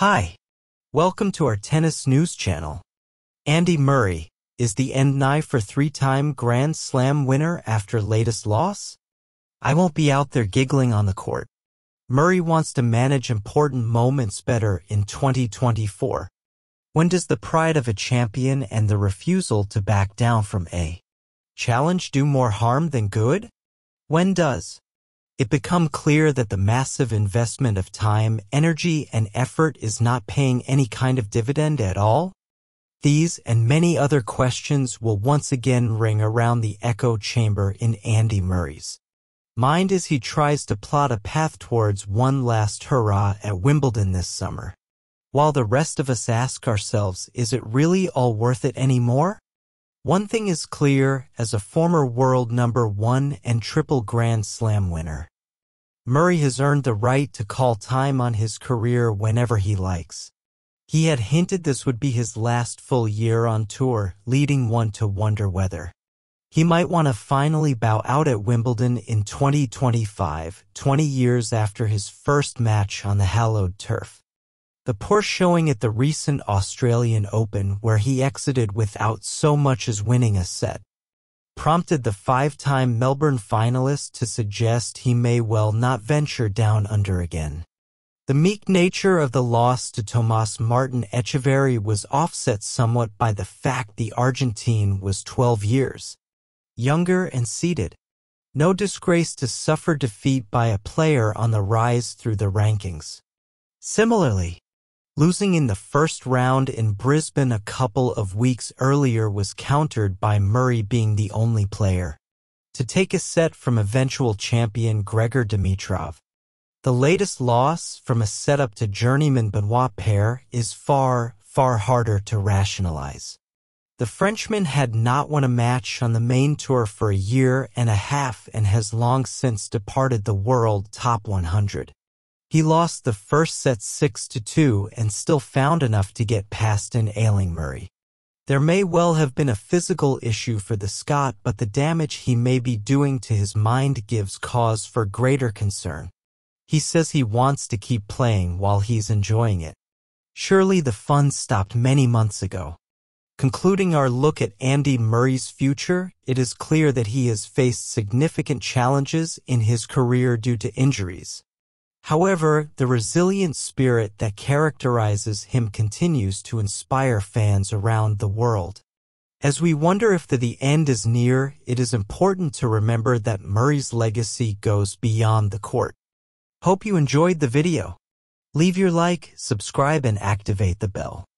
Hi, welcome to our tennis news channel. Andy Murray is the end nigh for three-time Grand Slam winner after latest loss. I won't be out there giggling on the court. Murray wants to manage important moments better in 2024. When does the pride of a champion and the refusal to back down from a challenge do more harm than good? When does it become clear that the massive investment of time, energy, and effort is not paying any kind of dividend at all? These and many other questions will once again ring around the echo chamber in Andy Murray's mind as he tries to plot a path towards one last hurrah at Wimbledon this summer, while the rest of us ask ourselves, is it really all worth it anymore? One thing is clear as a former world #1 and triple Grand Slam winner. Murray has earned the right to call time on his career whenever he likes. He had hinted this would be his last full year on tour, leading one to wonder whether he might want to finally bow out at Wimbledon in 2025, 20 years after his first match on the hallowed turf. The poor showing at the recent Australian Open, where he exited without so much as winning a set, prompted the five-time Melbourne finalist to suggest he may well not venture down under again. The meek nature of the loss to Tomas Martin Echeverry was offset somewhat by the fact the Argentine was 12 years younger and seeded. No disgrace to suffer defeat by a player on the rise through the rankings. Similarly, losing in the first round in Brisbane a couple of weeks earlier was countered by Murray being the only player to take a set from eventual champion Gregor Dimitrov. The latest loss, from a setup to journeyman Benoit Paire, is far, far harder to rationalize. The Frenchman had not won a match on the main tour for a year and a half and has long since departed the world top 100. He lost the first set 6-2 and still found enough to get past an ailing Murray. There may well have been a physical issue for the Scot, but the damage he may be doing to his mind gives cause for greater concern. He says he wants to keep playing while he's enjoying it. Surely the fun stopped many months ago. Concluding our look at Andy Murray's future, it is clear that he has faced significant challenges in his career due to injuries. However, the resilient spirit that characterizes him continues to inspire fans around the world. As we wonder if the end is near, it is important to remember that Murray's legacy goes beyond the court. Hope you enjoyed the video. Leave your like, subscribe, and activate the bell.